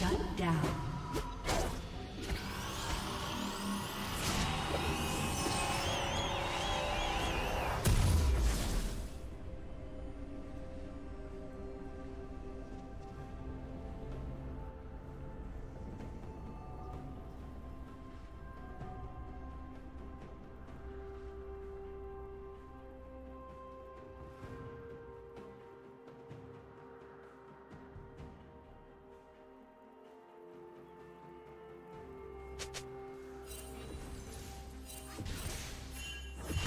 Shut down.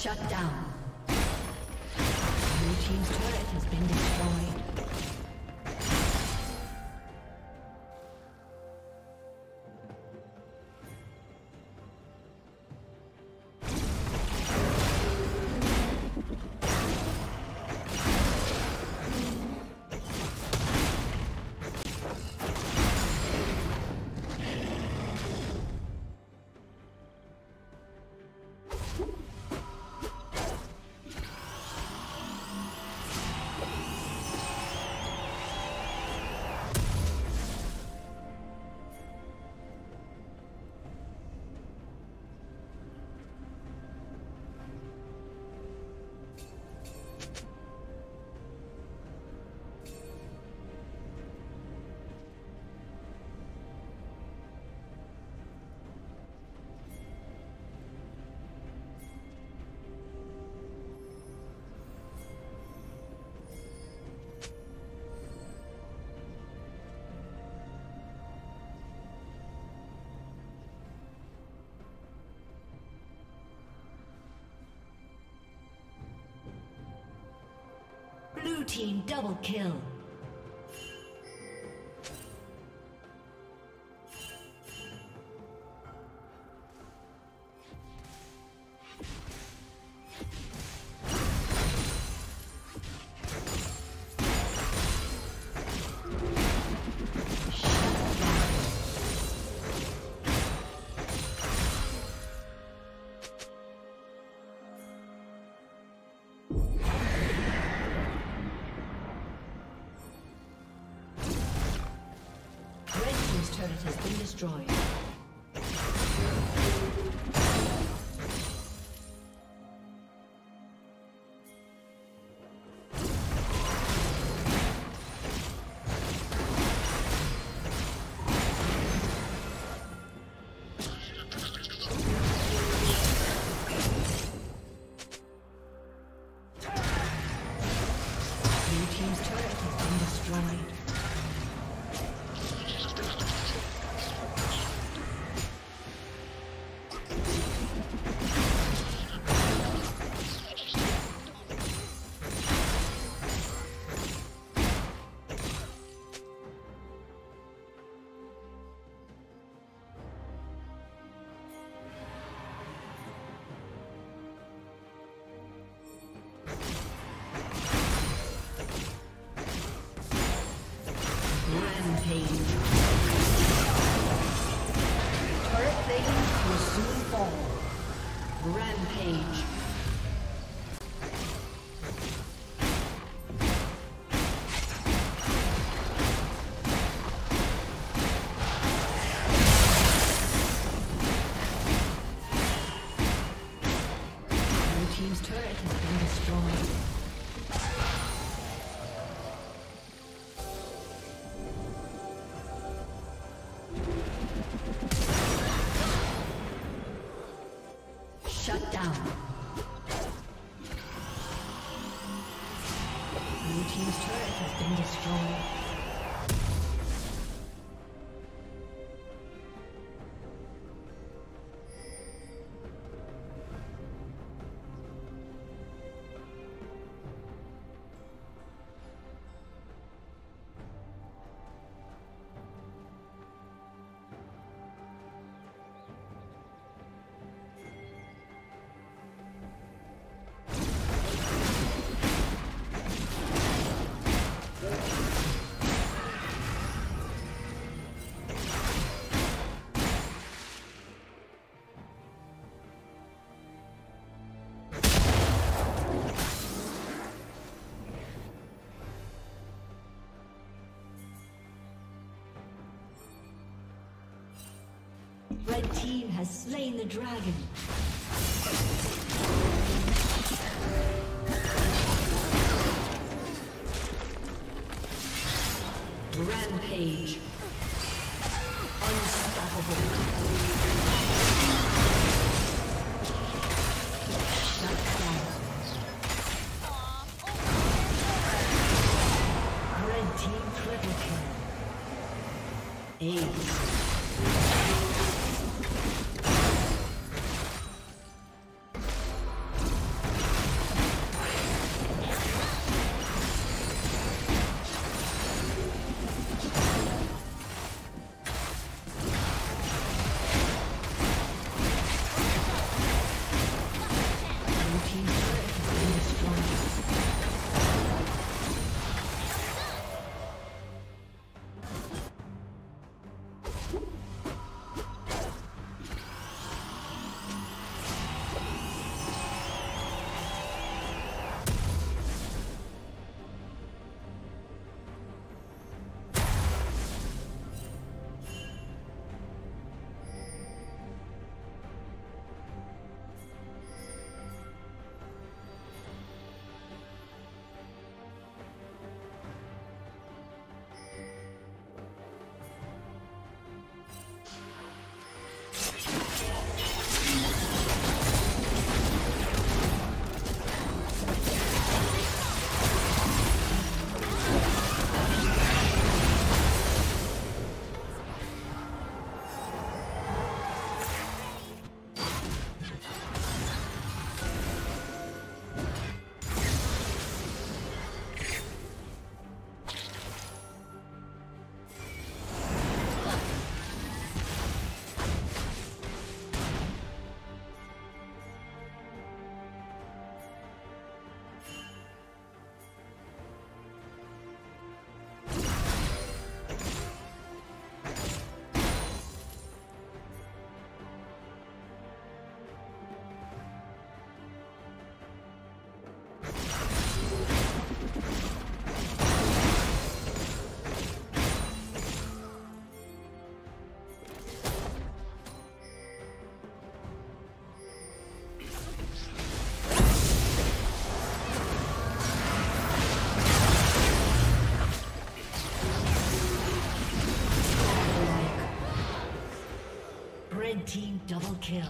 Shut down. Blue team's turret has been destroyed. Blue team double kill. Has been destroyed. team's turret has been destroyed. Shut down. Blue team's turret has been destroyed. Red team has slain the dragon. Rampage. Unstoppable. Red team triple kill. Team double kill.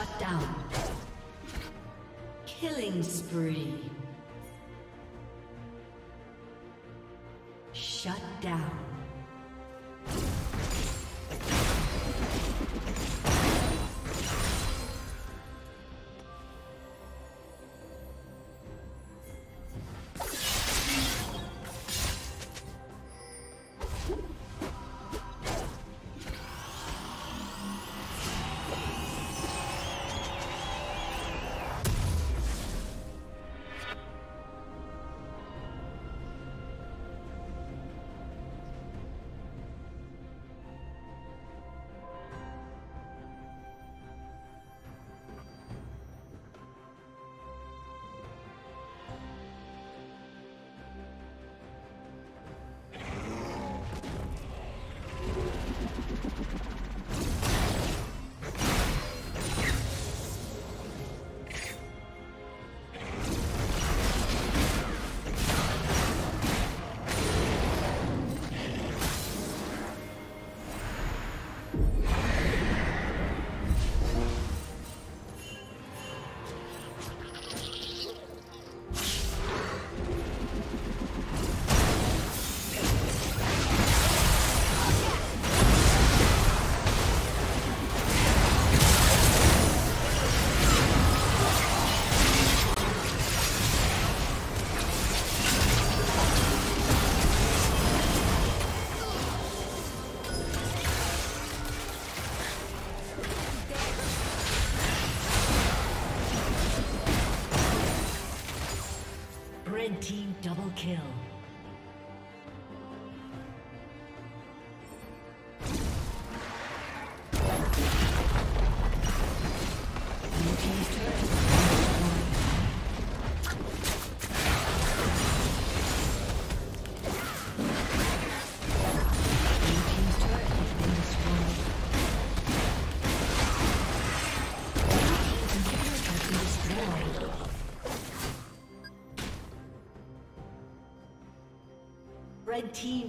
Shut down. Killing spree. Shut down. Team double kill. Red team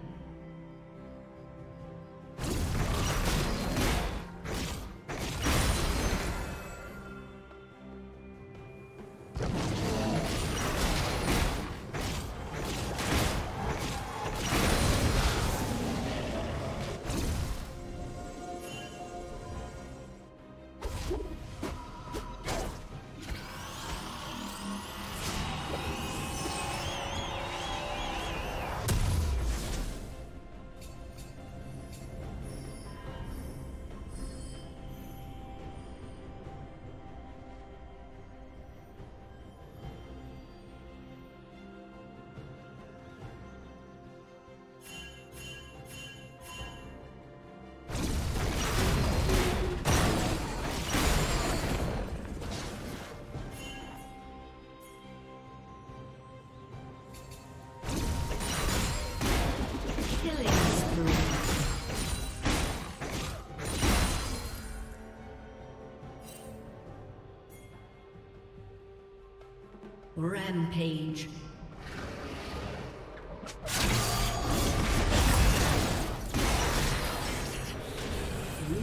Rampage.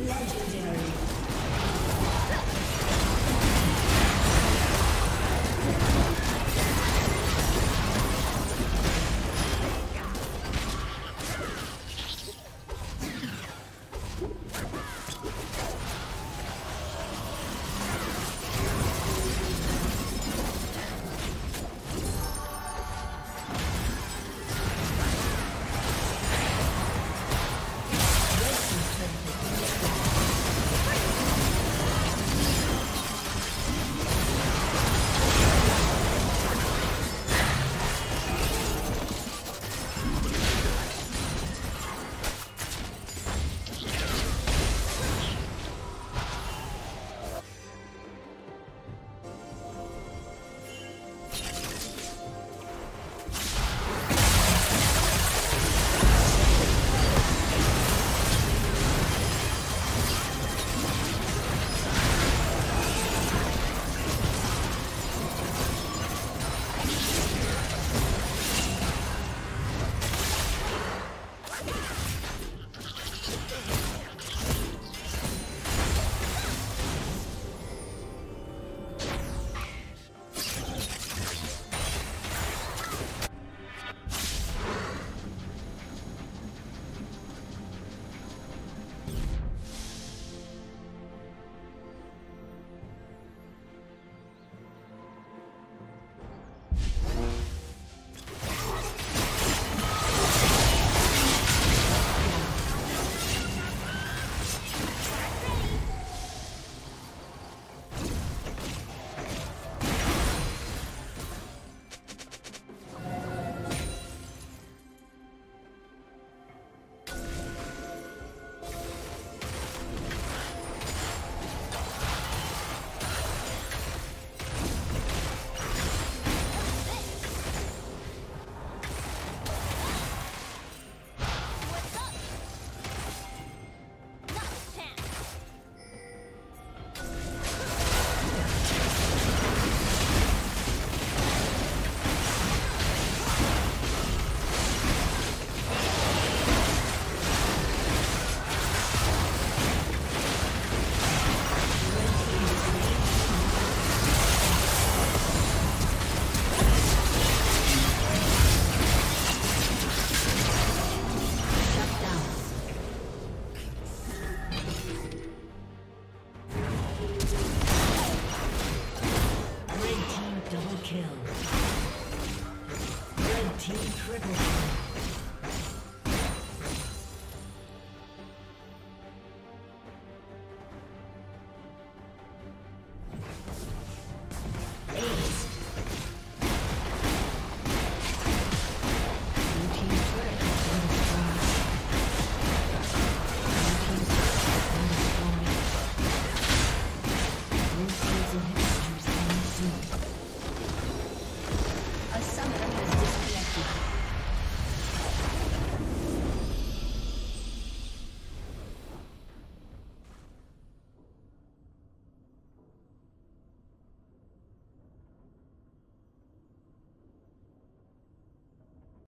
Legendary.